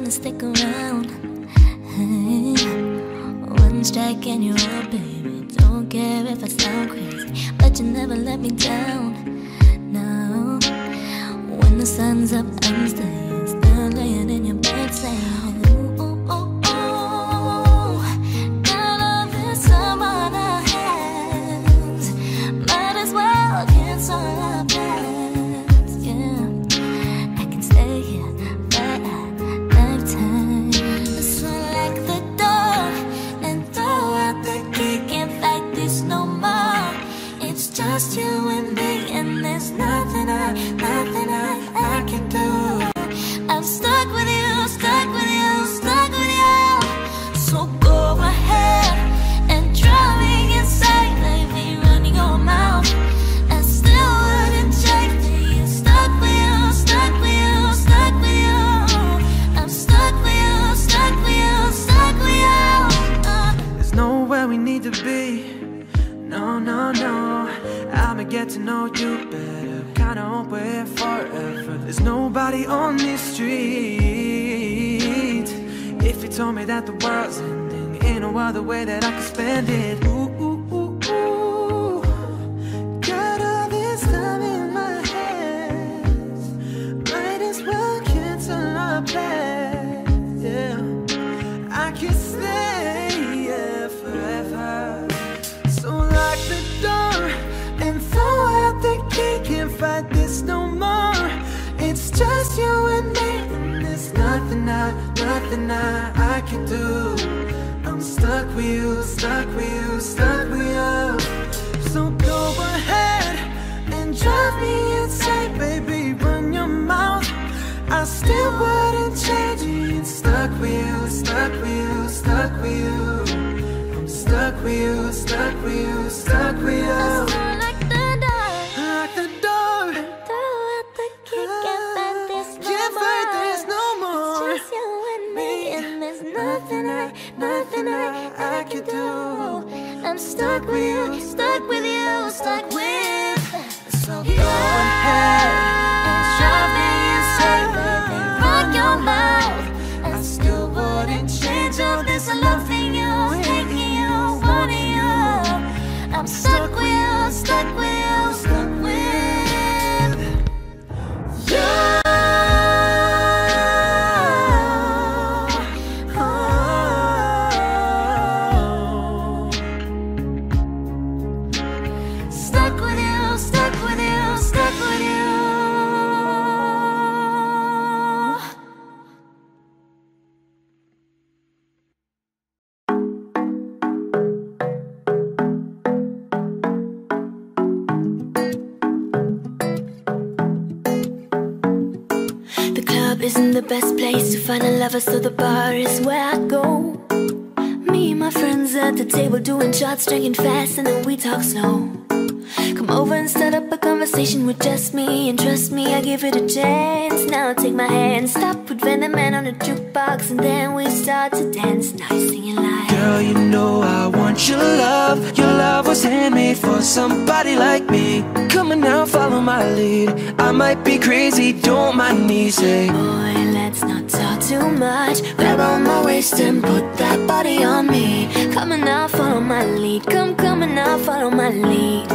gonna stick around. Hey, one strike and you're up, baby. Don't care if I sound crazy, but you never let me down. No, when the sun's up, I'm still laying in your bed saying, ooh, ooh, ooh, ooh, got love in some other hands. Might as well cancel our plans. Yeah, I can stay here for a lifetime. Let's run like the door and throw out the key. Can't fight this no more. It's just you and me. There's nothing I can do. I'm stuck with you, stuck with you, stuck with you. So go ahead and drown me inside, let me run your mouth. I still wouldn't check you. Stuck with you, stuck with you, stuck with you. I'm stuck with you, stuck with you, stuck with you. There's nowhere we need to be. No, no, no. I'ma get to know you better, kinda won't wait forever. There's nobody on this street. If you told me that the world's ending, ain't no other way that I could spend it. Ooh, ooh, ooh, ooh. Got all this time in my hands. Might as well cancel our plans. Yeah, I can stay here forever. So lock the door and throw out the key, can't fight this no more. It's just you and me, and there's nothing I can do. I'm stuck with you, stuck with you, stuck with you. So go ahead and drive me insane, baby, run your mouth. I still wouldn't change it. Stuck with you, stuck with you, stuck with you. I'm stuck with you, stuck with you, stuck with you. Nothing I can do. I'm stuck with you, stuck with you, stuck with. So go ahead and drive me insane, baby, rock your mouth. I still wouldn't change all this. I loving you, taking you, wanting you. I'm stuck with you, stuck with you, stuck with you. Isn't the best place to find a lover, so the bar is where I go. Me and my friends at the table doing shots, drinking fast, and then we talk slow. Come over and start up a conversation with just me, and trust me, I give it a chance. Now take my hand, stop, put Venom Man on a jukebox, and then we start to dance. Now you're singing like, girl, you know I want your love. Your love was handmade for somebody like me. Come on now, follow my lead. I might be crazy, don't mind me, say. Boy, let's not talk too much. Grab on my waist and put that body on me. Come on now, follow my lead. Come on now, follow my lead.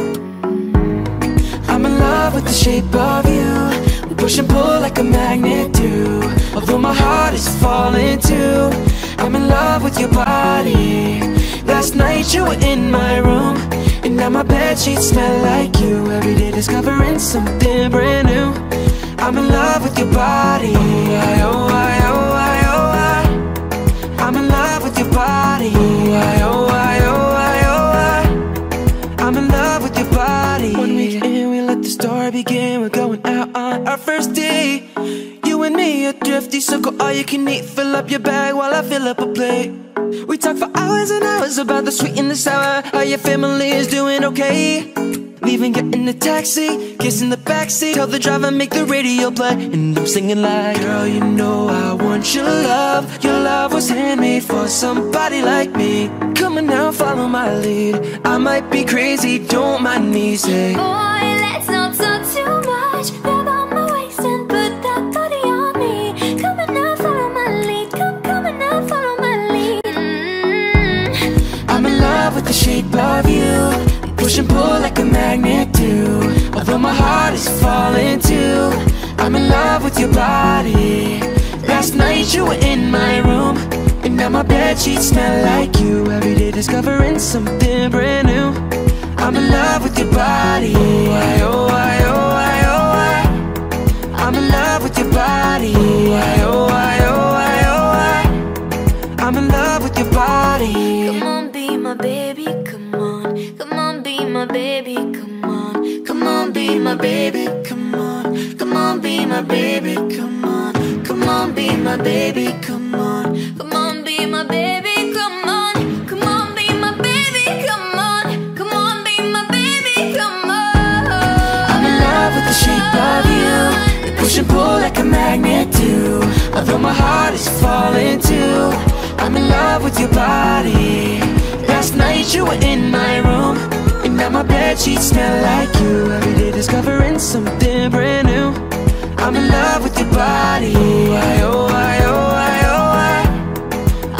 I'm in love with the shape of you. We push and pull like a magnet do. Although my heart is falling too, I'm in love with your body. Last night you were in my room, and now my bed sheets smell like you. Every day discovering something brand new. I'm in love with your body. Oh, I, oh, I, oh, I, oh, I. I'm in love with your body. Oh, I, oh, I, oh, I, oh, I. I'm in love with your body. One week in, we let the story begin. We're going out on our first date. You and me are thrifty, so go all you can eat. Fill up your bag while I fill up a plate. We talk for hours and hours about the sweet and the sour. How your family is doing okay. Leaving, get in the taxi, kiss in the backseat. Tell the driver, make the radio play. And I'm singing like, girl, you know I want your love. Your love was handmade for somebody like me. Come on now, follow my lead. I might be crazy, don't mind me, say. Boy, let's not talk too much. Grab on my waist and put that body on me. Come on now, follow my lead. heart is falling too. I'm in love with your body. Last night you were in my room, and now my bedsheets smell like you. Every day discovering something brand new. I'm in love with your body. Oh, I, oh, I, oh, I, oh, I. I'm in love with your body. Oh, I, oh, I, oh, I, oh, I. I'm in love with your body. Come on, be my baby, come on. Come on, be my baby, come on. Come on, be my baby, come on. Come on, be my baby, come on. Come on, be my baby, come on. Come on, be my baby. Push and pull like a magnet do. Although my heart is falling too, I'm in love with your body. Last night you were in my room, and now my bedsheets smell like you. Every day discovering something brand new. I'm in love with your body. Oh, I, oh, I, oh, I, oh, I.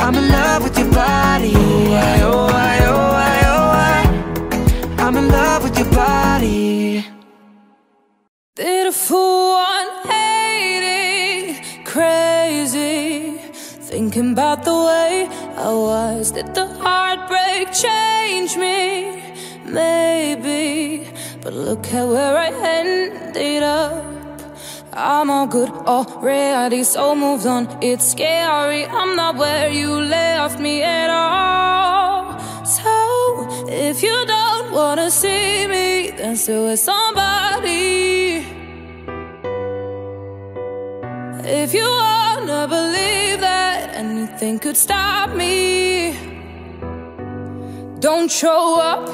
I'm in love with your body. Oh, I, oh, I, oh, I, oh, I. I'm in love with your body. Beautiful. Thinking about the way I was. Did the heartbreak change me? Maybe. But look at where I ended up. I'm all good already, so moved on. It's scary, I'm not where you left me at all. So, if you don't wanna see me, then stay with somebody. If you wanna believe that anything could stop me, don't show up,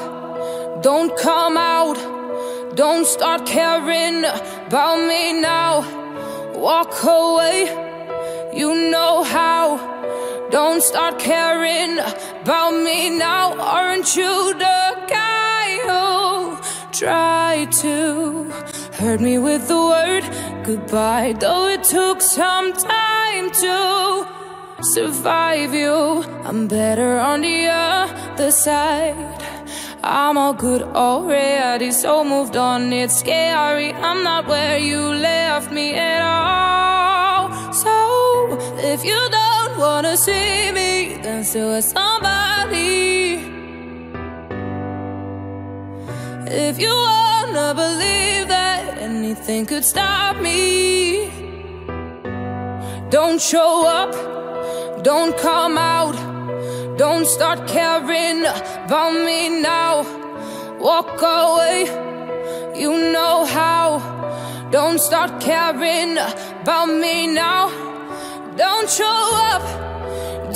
don't come out, don't start caring about me now. Walk away, you know how. Don't start caring about me now. Aren't you the guy who tried to hurt me with the word goodbye? Though it took some time to survive you, I'm better on the other side. I'm all good already, so moved on. It's scary, I'm not where you left me at all. So, if you don't wanna see me, then stay with somebody. If you wanna believe that anything could stop me, don't show up, don't come out, don't start caring about me now. Walk away, you know how. Don't start caring about me now. Don't show up,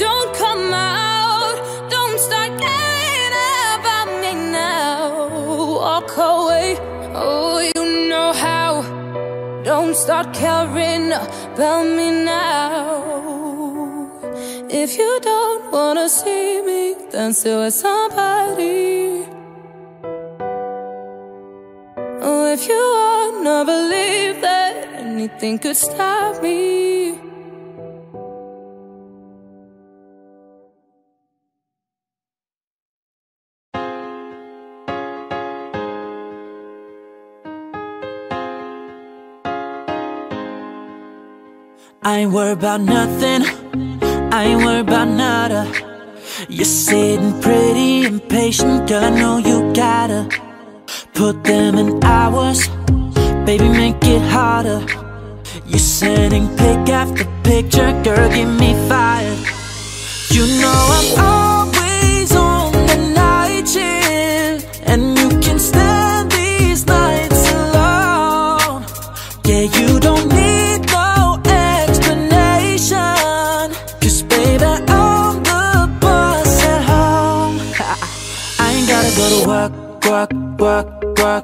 don't come out, don't start caring about me now. Walk away, oh, you know how. Don't start caring about me now. If you don't wanna see me, then stay with somebody. Oh, if you wanna believe that anything could stop me. I ain't worried about nothing, I ain't worried about nada. You're sitting pretty impatient, girl, I know you gotta put them in hours, baby, make it harder. You're sending pic after picture, girl, give me fire. You know I'm always on the night shift, and you can stand these nights alone. Yeah, you don't need work, work, work, work,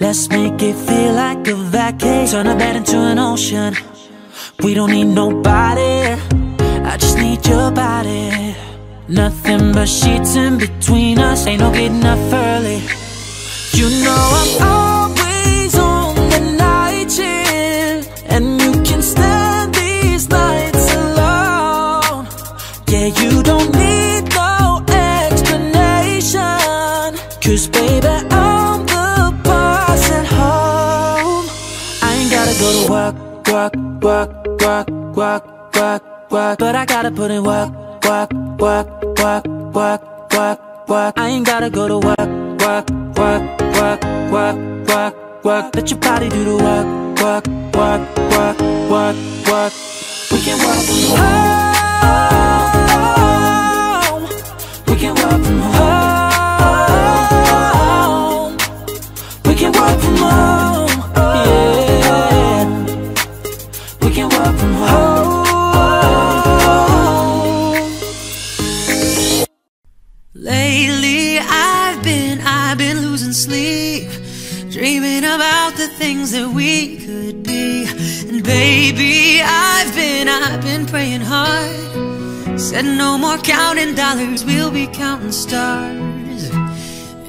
Let's make it feel like a back cave, turn a bed into an ocean. We don't need nobody, I just need your body. Nothing but sheets in between us, ain't no getting up early. You know I'm always on the night shift, and you can stand these nights alone. Yeah, you don't need no explanation, 'cause baby, I'm the boss at home. I ain't gotta go to work, work, work, work, work, work, work, but I gotta put in work, work, work, work, work, work, work. I ain't gotta go to work, work, work, work, work, work, work, let your body do the work, work, work, work, work, work. We can work from home. We can work from home. We can work from home. Yeah. We can work from home. I've been losing sleep, dreaming about the things that we could be. And baby, I've been praying hard. Said no more counting dollars, we'll be counting stars.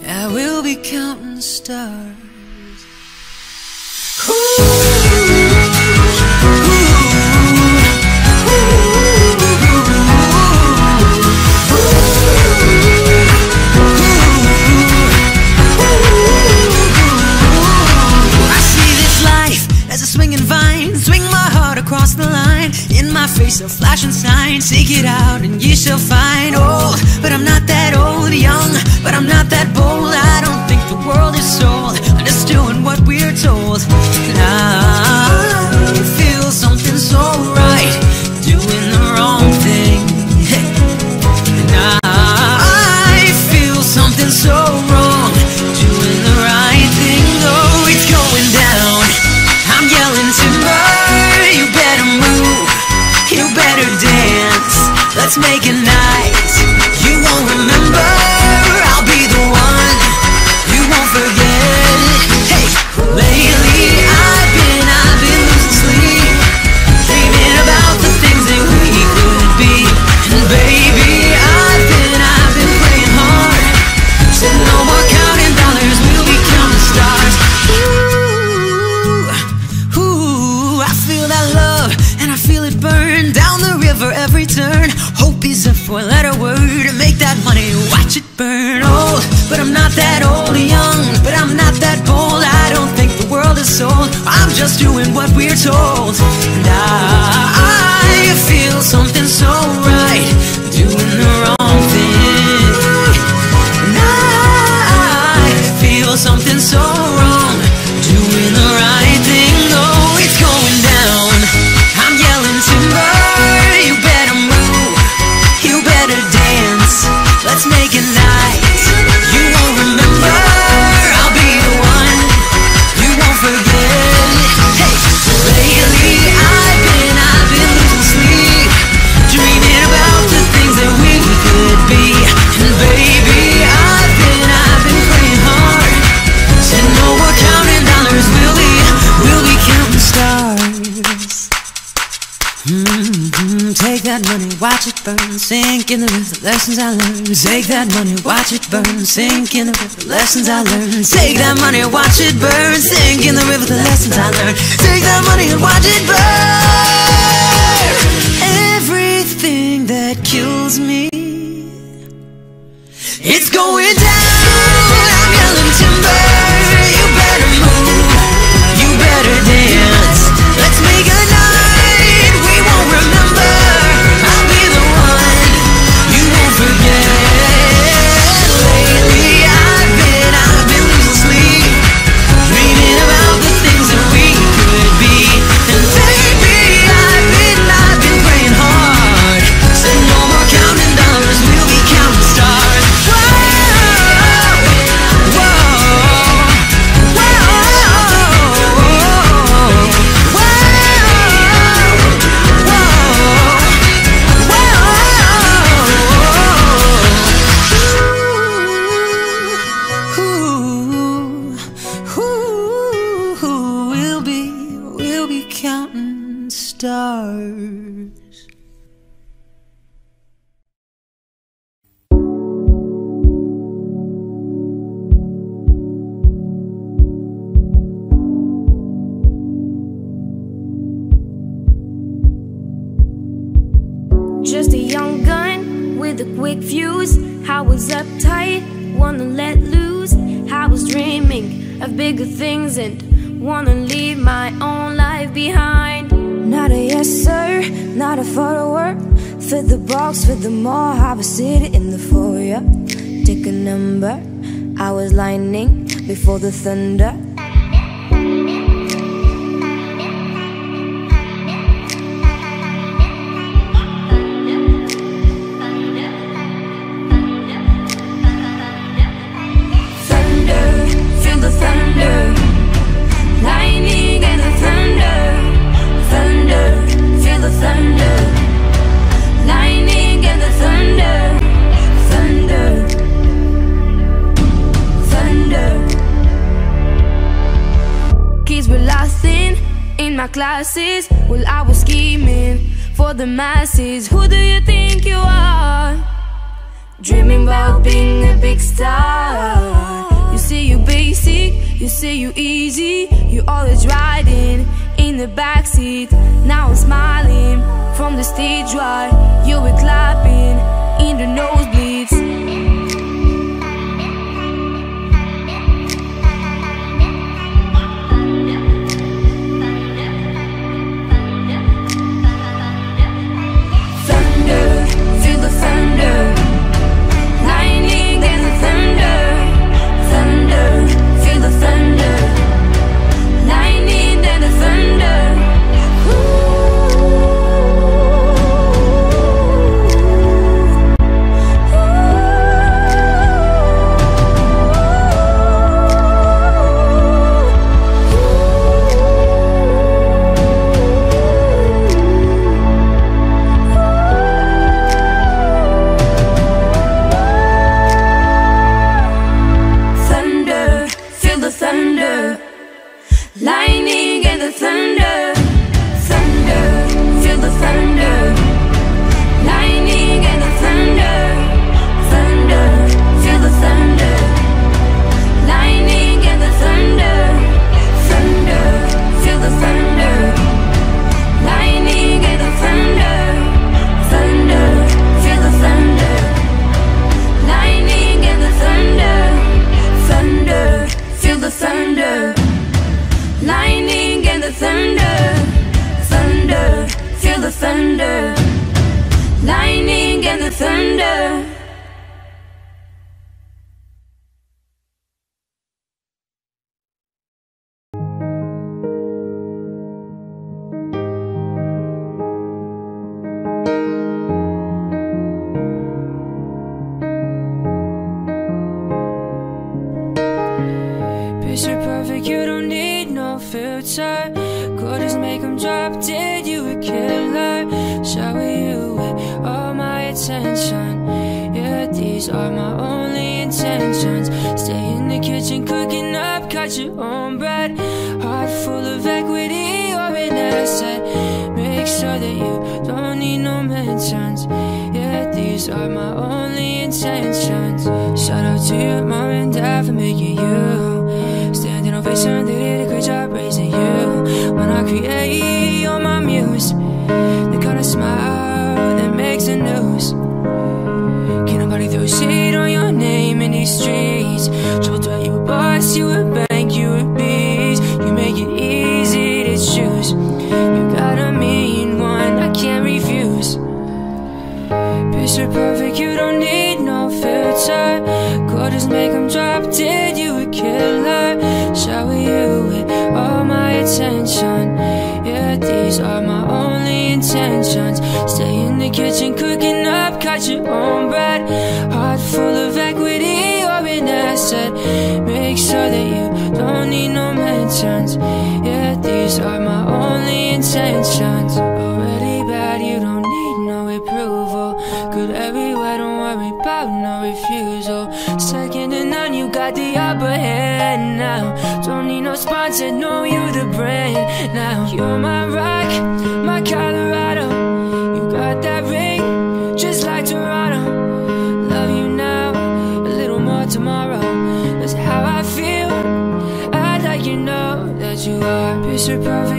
Yeah, we'll be counting stars. Ooh. Across the line, in my face a flashing sign. Seek it out and you shall find. Old, but I'm not that old. Young, but I'm not that bold. I don't think the world is sold, I'm just doing what we're told. And I feel something so right, doing the wrong thing. And I feel something so wrong, doing the right thing. Oh, it's going down, I'm yelling timber. You better dance, let's make it nice. You won't remember, I'll be the one, you won't forget. Hey, lately I've been losing sleep, dreaming about the things that we could be. And baby, I've been playing hard. Said no more counting dollars, we'll be counting stars. Ooh, ooh, I feel that love, and I feel it burn. Down the river every turn, hope is a four-letter word. Make that money, watch it burn. Old, but I'm not that old. Young, but I'm not that bold. I don't think the world is sold, I'm just doing what we're told. And I feel something so right, doing the wrong thing. And I feel something so wrong, doing the right thing. Oh, it's going down, I'm yelling timber. Let's make it nice. You won't remember, I'll be the one, you won't forget. Hey, lately I've been losing sleep, dreaming about the things that we could be. And baby, I've been praying hard. Said no more counting dollars, we'll be counting stars. Take that money, watch it burn, sink in the river, lessons I learned. Take that money, watch it burn, sink in the river, lessons I learned. Take that money, watch it burn, sink in the river, the lessons I learned. Take that money and watch it burn. Everything that kills me, it's going down. I'm yelling timber, you better move, you better dance. Let's make a night. Stars. Just a young gun with a quick fuse. I was uptight, wanna let loose. I was dreaming of bigger things and wanna leave my own life behind. Not a yes sir, not a follower. Fit the box, fit the mall. I was seated in the foyer. Take a number, I was lightning before the thunder. Classes, well, I was scheming for the masses. Who do you think you are? Dreaming about being a big star. You say you basic, you say you easy. You always riding in the backseat. Now I'm smiling from the stage right. You were clapping in the nosebleeds.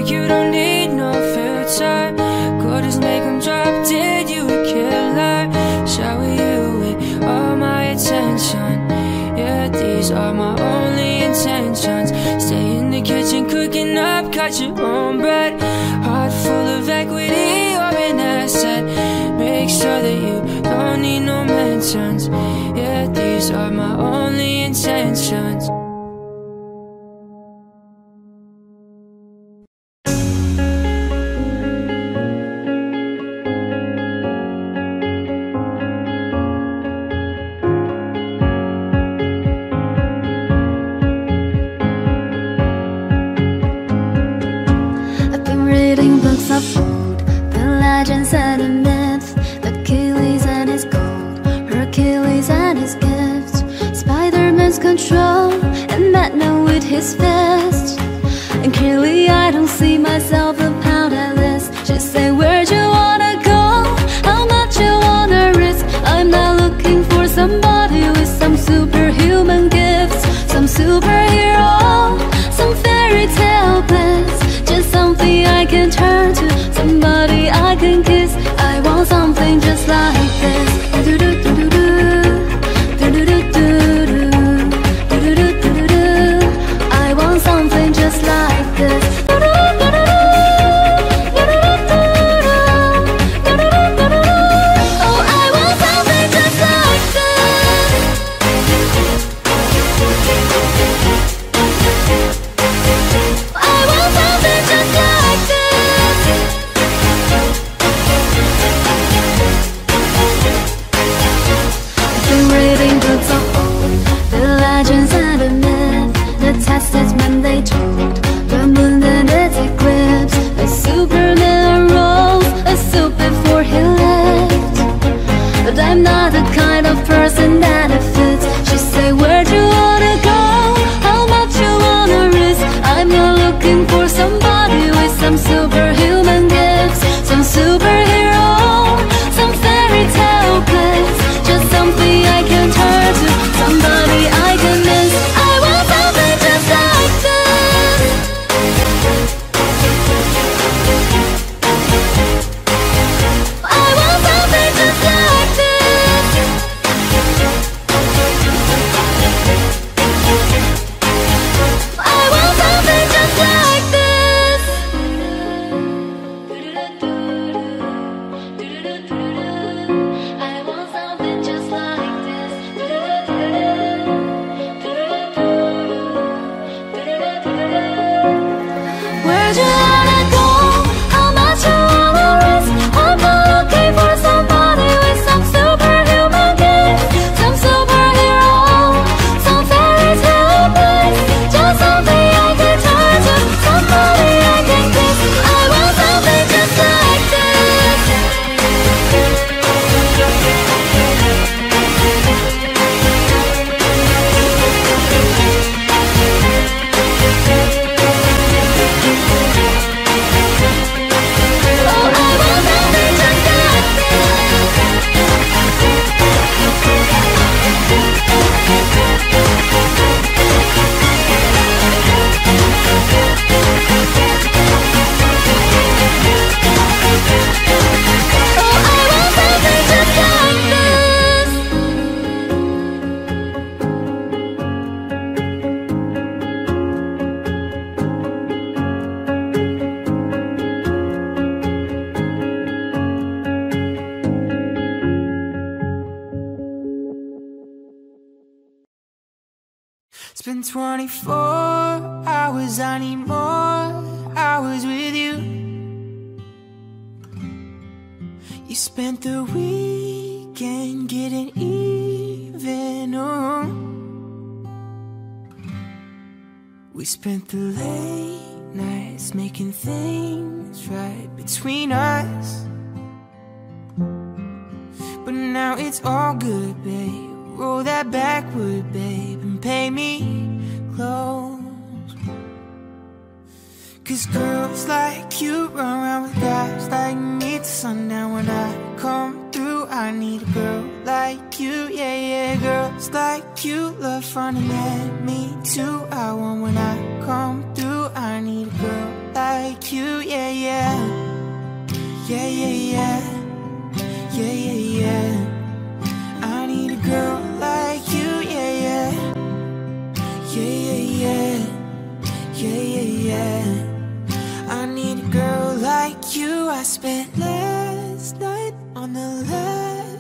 You don't need no filter. Could just make them drop dead, you would kill. got your own bread. Heart full of equity, you're an asset. Make sure that you don't need no mentions. Yeah, these are my only intentions.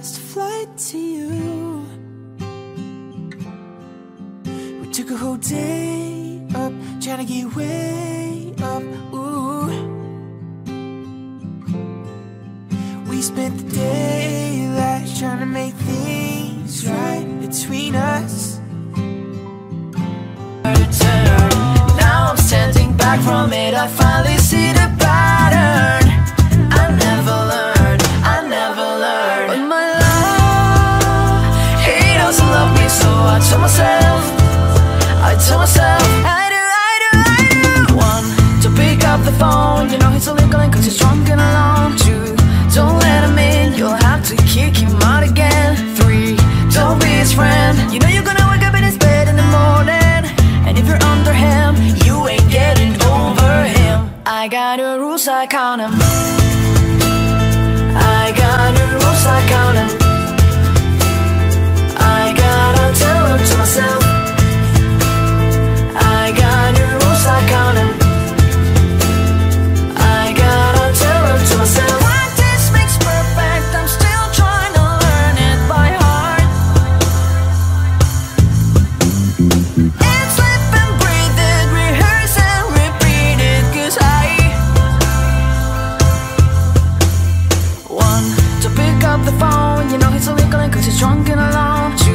first flight to you. We took a whole day up, trying to get way up, ooh. We spent the daylight trying to make things right between us. Now I'm standing back from it, I finally see the pattern. I never learned. I told myself, I do. One, to pick up the phone. You know he's only calling 'cause he's drunk and alone. Two, don't let him in, you'll have to kick him out again. Three, don't be his friend. You know you're gonna wake up in his bed in the morning, and if you're under him, you ain't getting over him. I got the rules, I count 'em. I got the rules, I count 'em. To myself, I got new rules, I count 'em. I gotta tell them to myself. What this makes perfect, I'm still trying to learn it by heart. And slip and breathe it, rehearse and repeat it. 'Cause one, to pick up the phone. You know he's only calling 'cause he's drunk and alone. Two,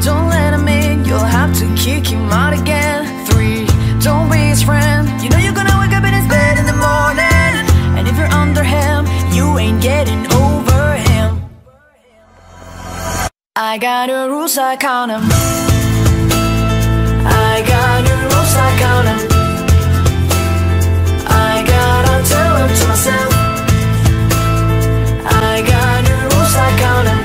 don't let him in, you'll have to kick him out again. Three, don't be his friend. You know you're gonna wake up in his bed in the morning, and if you're under him, you ain't getting over him. I got the rules, I count 'em. I got the rules, I count 'em. I gotta tell 'em to myself. I got the rules, I count 'em.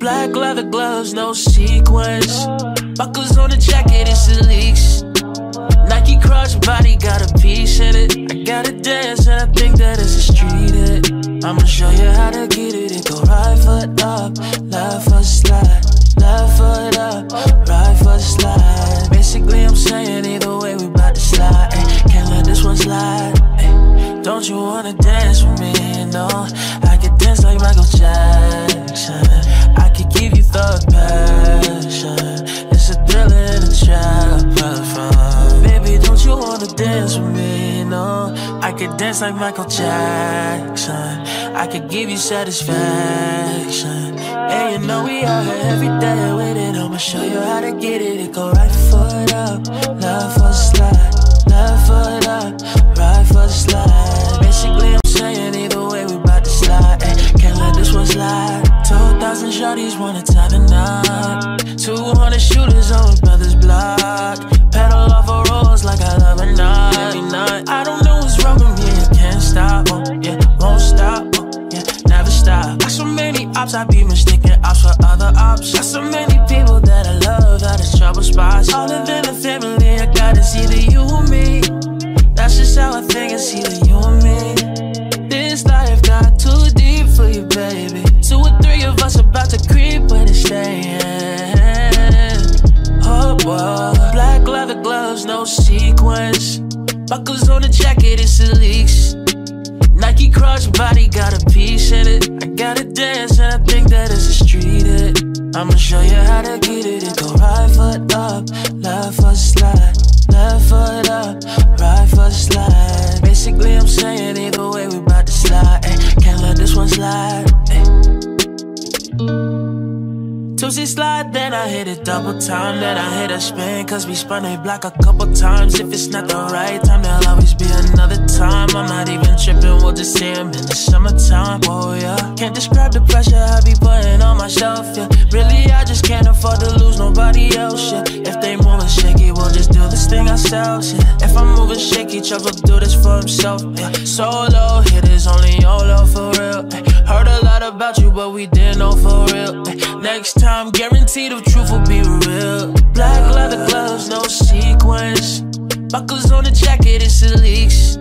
Black leather gloves, no sequins. Buckles on the jacket, it's a leaks. Nike crossbody, got a piece in it. I gotta dance and I think that it's a street hit. I'ma show you how to get it and go right foot up, left foot slide. Left foot up, right foot slide. Basically I'm saying either way we bout to slide. Ay, can't let this one slide. Ay, don't you wanna dance with me? No, I could dance like Michael Jackson. I could give you thug passion. It's a thriller in a trap. Baby, don't you wanna dance with me? No, I could dance like Michael Jackson. I could give you satisfaction. And you know we out here every day waiting. I'ma show you how to get it. It go right foot up, left foot slide. Left foot up, right foot slide. Basically I'm saying either way we bout to slide. Ay, can't let this one slide. 2,000 shorties wanna tie the knot. 200 shooters on brother's block. Pedal off a Rolls like I love a knot. I don't know what's wrong with me, I can't stop, oh, yeah, won't stop, oh, yeah, never stop. Got so many ops, I be mistaken ops for other ops. Got so many people that I love out of trouble spots. Other than a family, I got to see the you. That's just how I think, it's either you or me. This life got too deep for you, baby. 2 or 3 of us about to creep where they stayin'. Oh, whoa. Black leather gloves, no sequins. Buckles on the jacket, it's a leaks. Nike crossbody, got a piece in it. I gotta dance and I think that it's a street hit. I'ma show you how to get it. It go right foot up, left foot slide. Left foot up, right foot slide. Basically I'm saying either way we bout to slide. Ay, can't let this one slide. Ay. 2C slide, then I hit it double time. Then I hit a spin, 'cause we spun a block a couple times. If it's not the right time, there'll always be another time. I'm not even tripping, we'll just see him in the summertime. Oh yeah, can't describe the pressure I be putting on myself, yeah. Really, I just can't afford to lose nobody else, yeah. If they moving shaky, we'll just do this thing ourselves, yeah. If I'm moving shaky, Chuck will do this for himself, yeah. Solo hitters, only YOLO for real, yeah. Heard a lot about you, but we didn't know for real, yeah. Next time, guaranteed the truth will be real. Black leather Buckles on the jacket, it's a leash.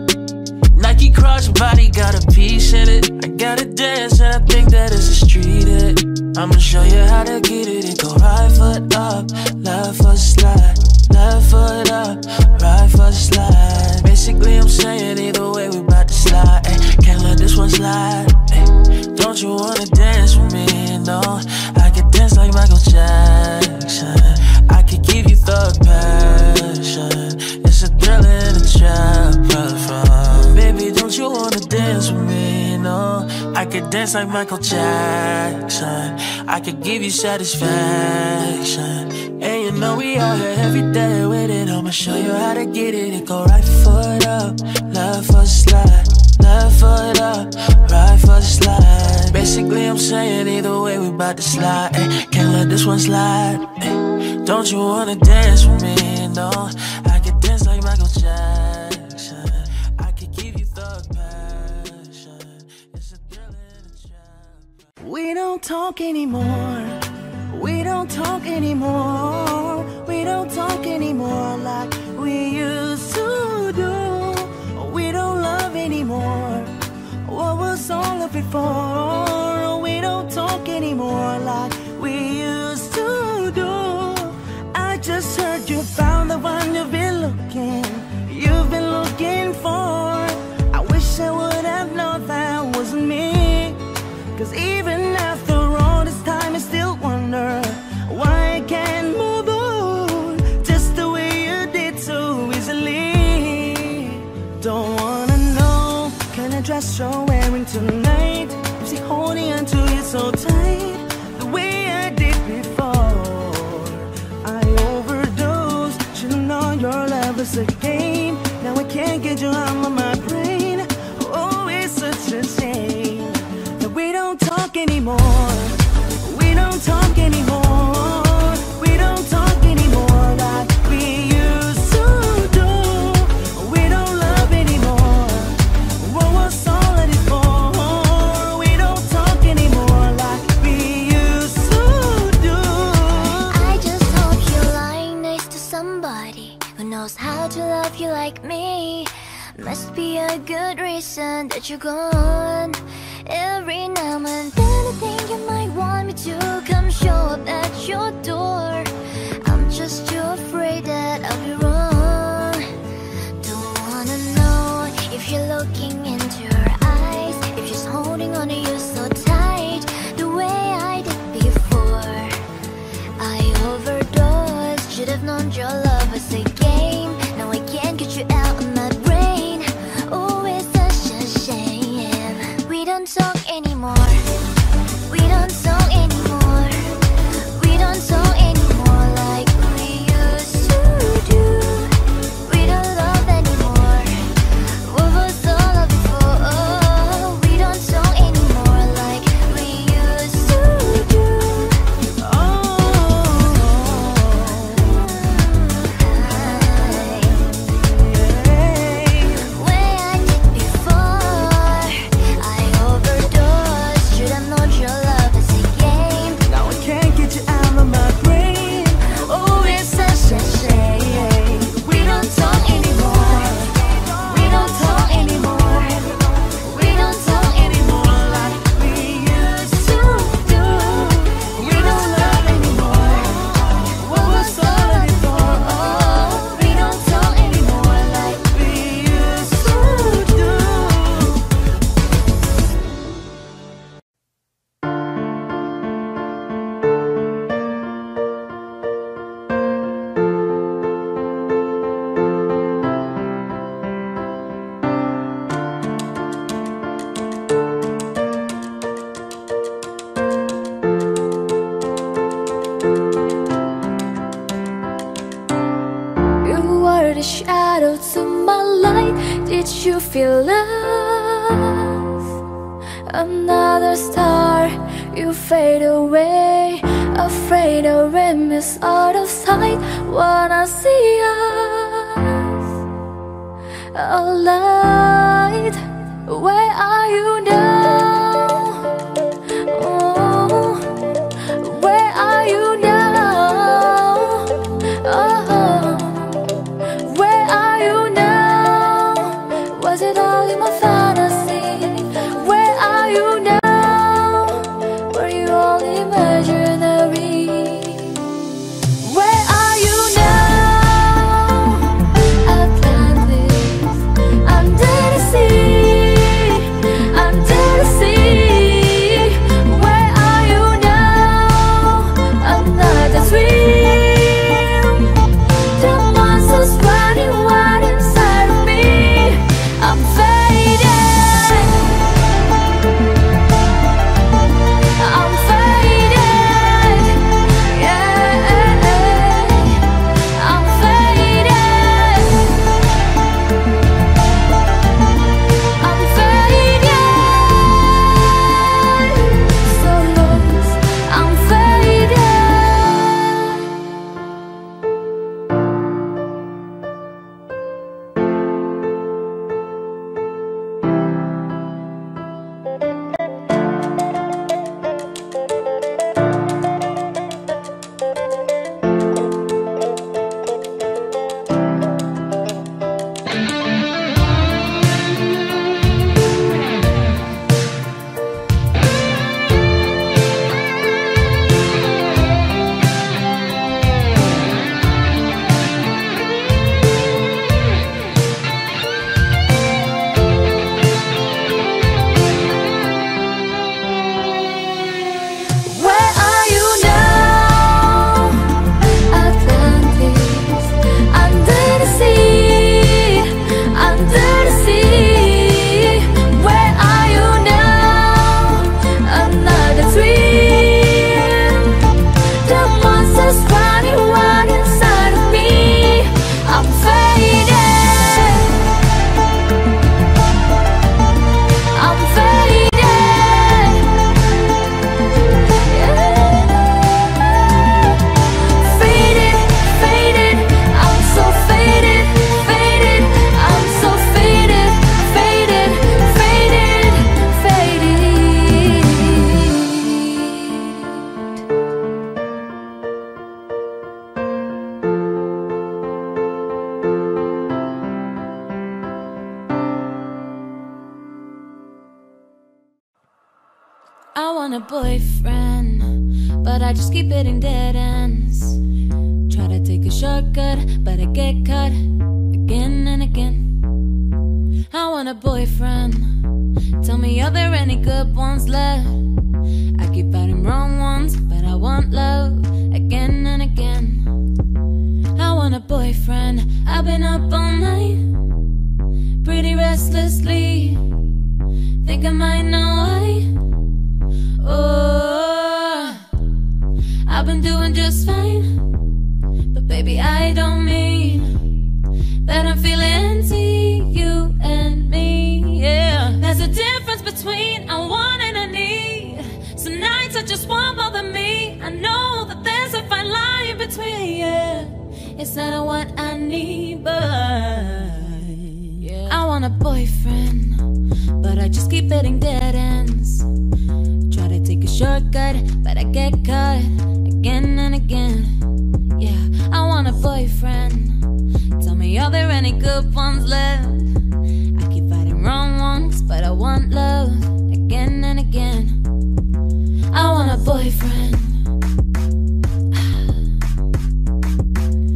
Nike crossbody got a piece in it. I gotta dance and I think that it's a street hit. I'ma show you how to get it. It go right foot up, left foot slide. Left foot up, right foot slide. Basically I'm saying either way we bout to slide. Ay, can't let this one slide. Ay, don't you wanna dance with me? No, I could dance like Michael Jackson. I could give you thug passion. It's a thriller and a trap. Baby, don't you wanna dance with me? No, I could dance like Michael Jackson. I could give you satisfaction. And you know we out here every day with it. I'ma show you how to get it. It go right foot up, left foot slide. Left foot up, right foot slide. Basically I'm saying either way we bout to slide. Ay, can't let this one slide. Ay, don't you wanna dance with me? No, I could dance like Michael Jackson. I could give you thug passion. It's a thrill in a trap. We don't talk anymore. We don't talk anymore. We don't talk anymore like we used to do. Anymore. What was all of it for? We don't talk anymore like we used to do. I just heard you found the one you've been looking for. I wish I would have known that wasn't me. Cause even after all this time I still wonder why I can't move on. Just the way you did so easily. Don't wanna dress you're wearing tonight. I'm still holding onto you so tight, the way I did before. I overdosed. Should know your love is a game. Now I can't get you out of my brain. Oh, it's such a shame that we don't talk anymore. We don't talk anymore. We don't talk anymore like we used to. You like me, must be a good reason that you're gone. Every now and then I think you might want me to come show up at your door. I'm just too afraid that I'll be wrong. Don't wanna know if you're looking into her eyes, if she's holding on to you so tight, the way I did before. I overdosed, should have known your love was a game. Now I can't get you out of my brain. Oh, it's such a shame. We don't talk anymore. We don't talk anymore. We don't talk anymore like we used to do. We don't love anymore. What was all of it for? Oh, we don't talk anymore like we used to do. Feel love, another star. You fade away, afraid our rim is out of sight. Wanna see us alight? Where are you now? Oh, where are you now? Oh, where are you? want a boyfriend, but I just keep hitting dead ends. Try to take a shortcut, but I get cut again and again. I want a boyfriend, tell me, are there any good ones left? I keep fighting wrong ones, but I want love again and again. I want a boyfriend, I've been up all night, pretty restlessly, think I might know why. Oh, I've been doing just fine, but baby I don't mean that I'm feeling empty, you and me, yeah. There's a difference between a want and a need. Some nights I just won't bother me, I know that there's a fine line in between, yeah. It's not a what I need, but yeah. I want a boyfriend, but I just keep hitting dead ends. Try to take a shortcut, but I get caught again and again. Yeah, I want a boyfriend, tell me, are there any good ones left? I keep fighting wrong ones, but I want love again and again. I want a boyfriend,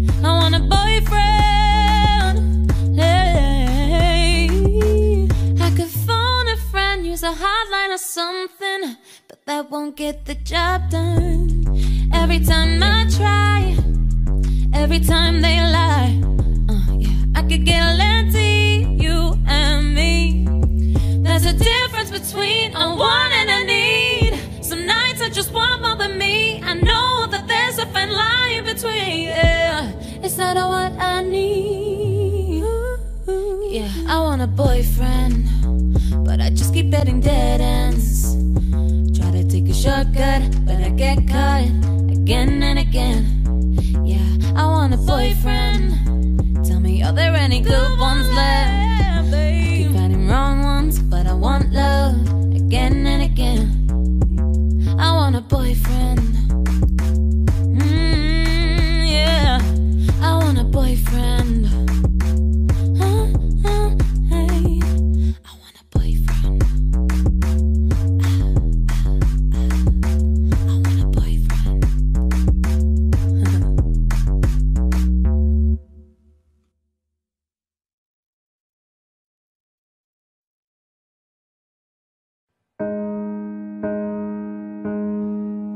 I want a boyfriend, hey. I could phone a friend, use a hotline or something, but that won't get the job done. Every time I try, every time they lie, yeah. I could get empty, you and me. There's a difference between a want and a need. Some nights I just want more than me, I know that there's a fine line between, yeah. It's not what I need. Yeah, I want a boyfriend, but I just keep hitting dead ends. Try to take a shortcut, but I get caught again and again. Yeah, I want a boyfriend, tell me, are there any good ones left? I keep finding wrong ones, but I want love again and again. I want a boyfriend. Boyfriend, hey. I want a boyfriend. I want a boyfriend.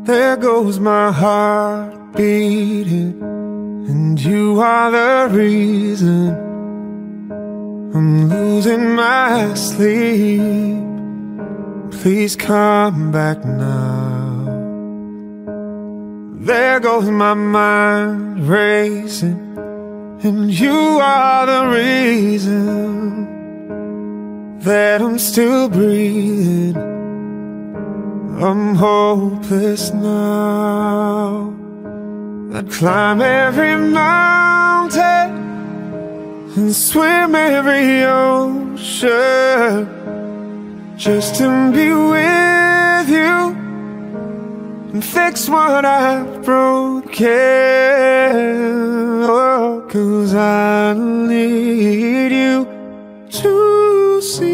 There goes my heart beating, and you are the reason I'm losing my sleep. Please come back now. There goes my mind racing, and you are the reason that I'm still breathing. I'm hopeless now. I'd climb every mountain and swim every ocean just to be with you and fix what I've broken. Oh, 'cause I need you to see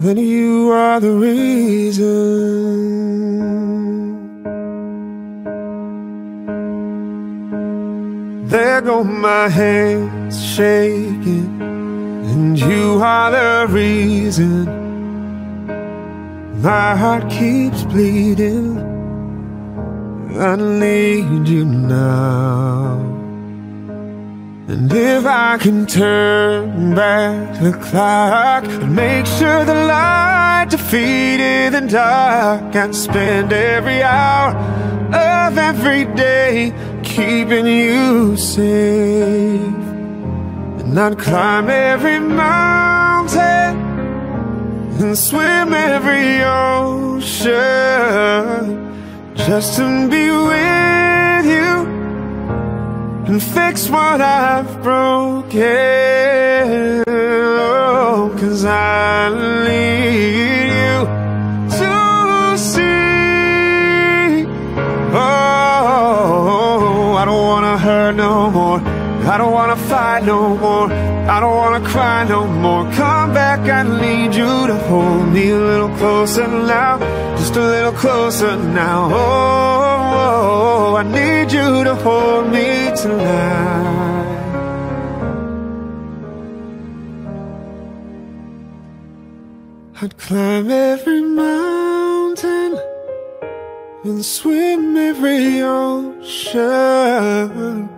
that you are the reason. There go my hands shaking, and you are the reason my heart keeps bleeding. I need you now. And if I can turn back the clock and make sure the light defeated the dark, I'd spend every hour of every day keeping you safe. And I'd climb every mountain and swim every ocean just to be with you and fix what I've broken. Oh, 'cause I need you to see. Oh, I don't wanna hurt no more. I don't wanna fight no more, I don't wanna cry no more. Come back, I need you to hold me a little closer now, just a little closer now. Oh, I need you to hold me tonight. I'd climb every mountain and swim every ocean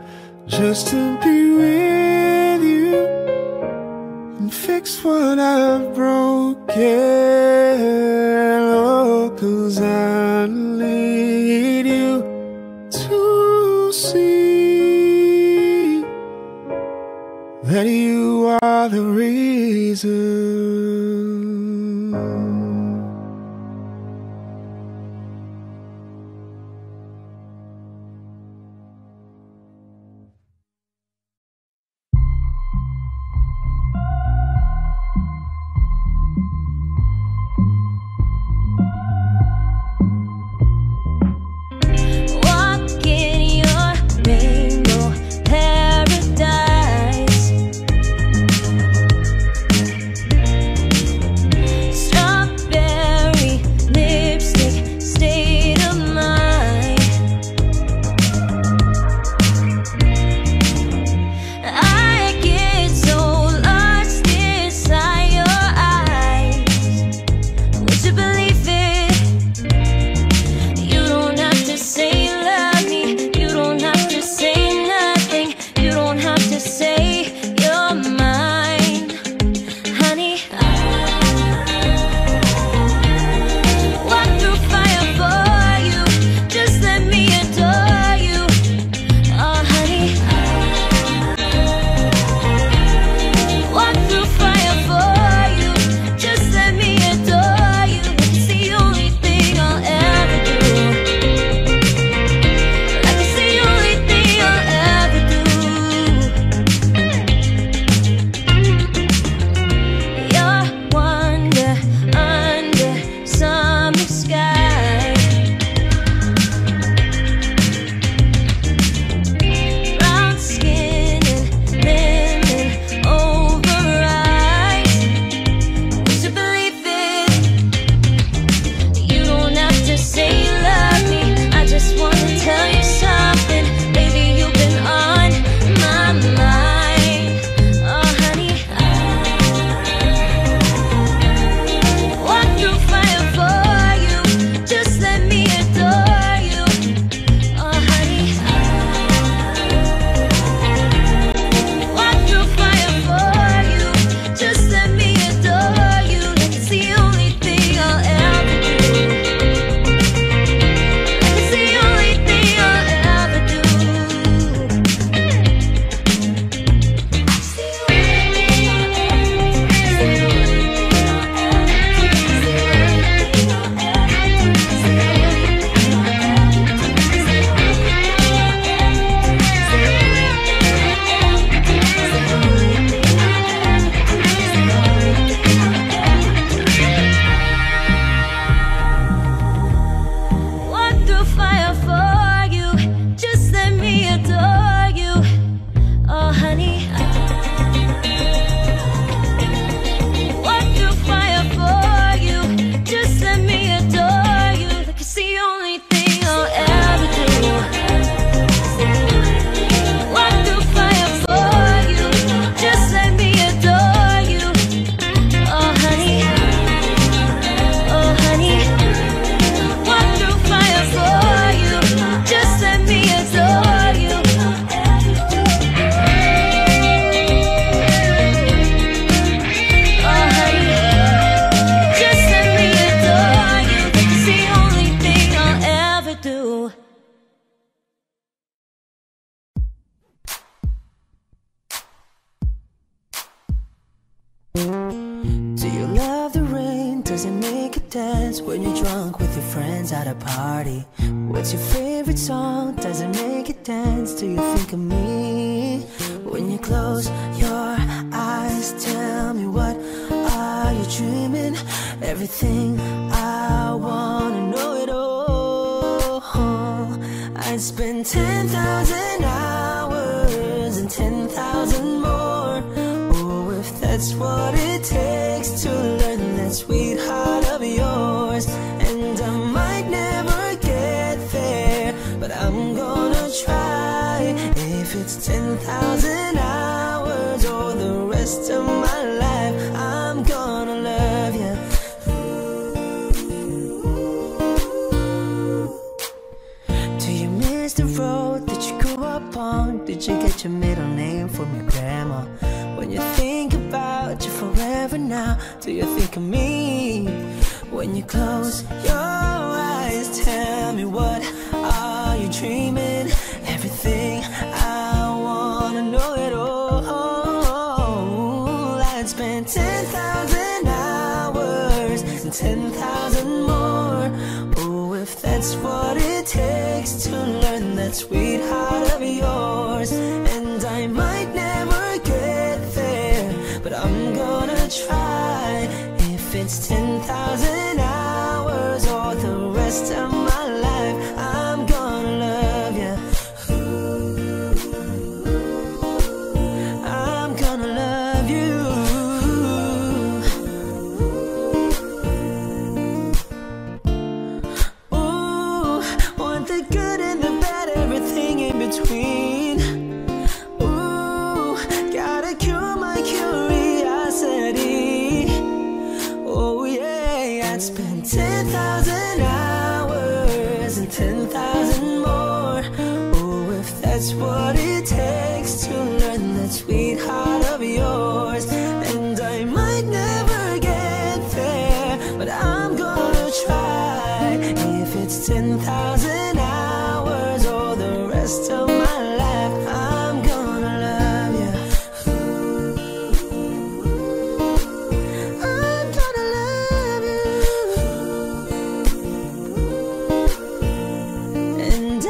just to be with you and fix what I've broken. Oh, 'cause I need you to see that you are the reason. 10,000 more. Oh, if that's what it takes to learn that sweetheart of yours. And I might never get there, but I'm gonna try. If it's 10,000 hours or the rest of my life, I'm gonna love you. Do you miss the road that you grew up on? Did you get your middle name from your grandma? When you think about you forever now, do you think of me? When you close your eyes, tell me what are you dreaming? Everything I wanna know it all. I'd spend 10,000 hours and 10,000 more. Oh, if that's what it takes to learn that sweetheart of yours. And I might never get there, but I'm gonna try. If it's 10,000 hours or the rest of my life, I'm gonna love you. I'm gonna love you. Ooh, want the good and the bad, everything in between. Ooh, gotta cure my curiosity. Oh yeah, I'd spend 10,000 hours and 10,000 more. Oh, if that's what it takes to learn that sweetheart of yours. And I might never get there, but I'm gonna try. If it's 10,000 hours or the rest of my life, I'm gonna love you. I'm gonna love you. And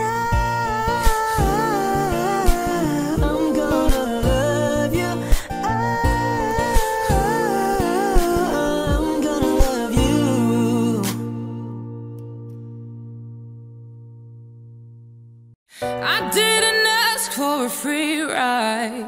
I'm gonna love you. I'm gonna love you. I didn't ask for a free ride.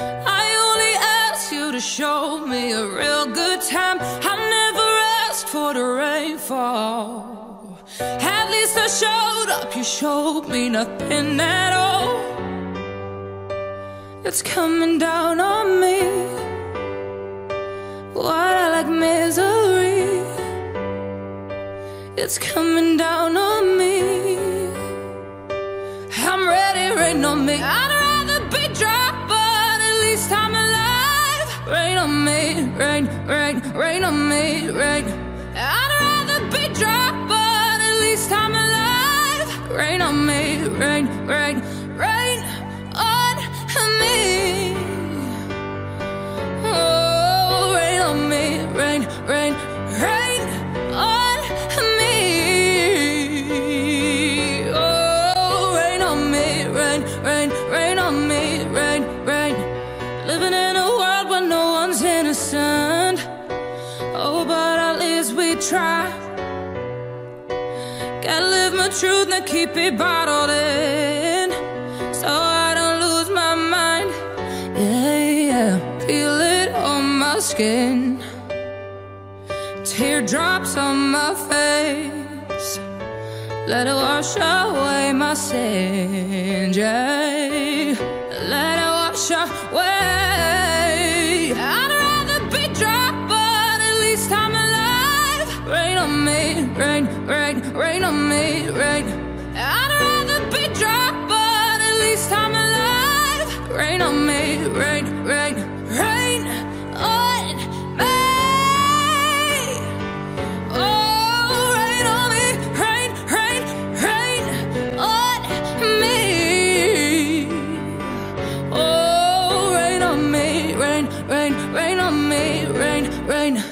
I only asked you to show me a real good time. I never asked for the rainfall. At least I showed up, you showed me nothing at all. It's coming down on me. What I like misery. It's coming down on me. I'm ready, rain on me. I'd rather be dry, but at least I'm alive. Rain on me, rain, rain, rain on me, rain. I'd rather be dry, but at least I'm alive. Rain on me, rain, rain, rain on me. Oh, rain on me, rain, rain, rain on me. Oh, rain, rain, rain on me, rain, rain. Living in a world where no one's innocent. Oh, but at least we try. Gotta live my truth and keep it bottled in, so I don't lose my mind. Yeah, yeah, feel it on my skin. Teardrops on my face. Let it wash away my sin, yeah. Let it wash away. I'd rather be dry, but at least I'm alive. Rain on me, rain, rain, rain on me, rain. I'd rather be dry, but at least I'm alive. Rain on me, rain, rain, rain on me. Rain.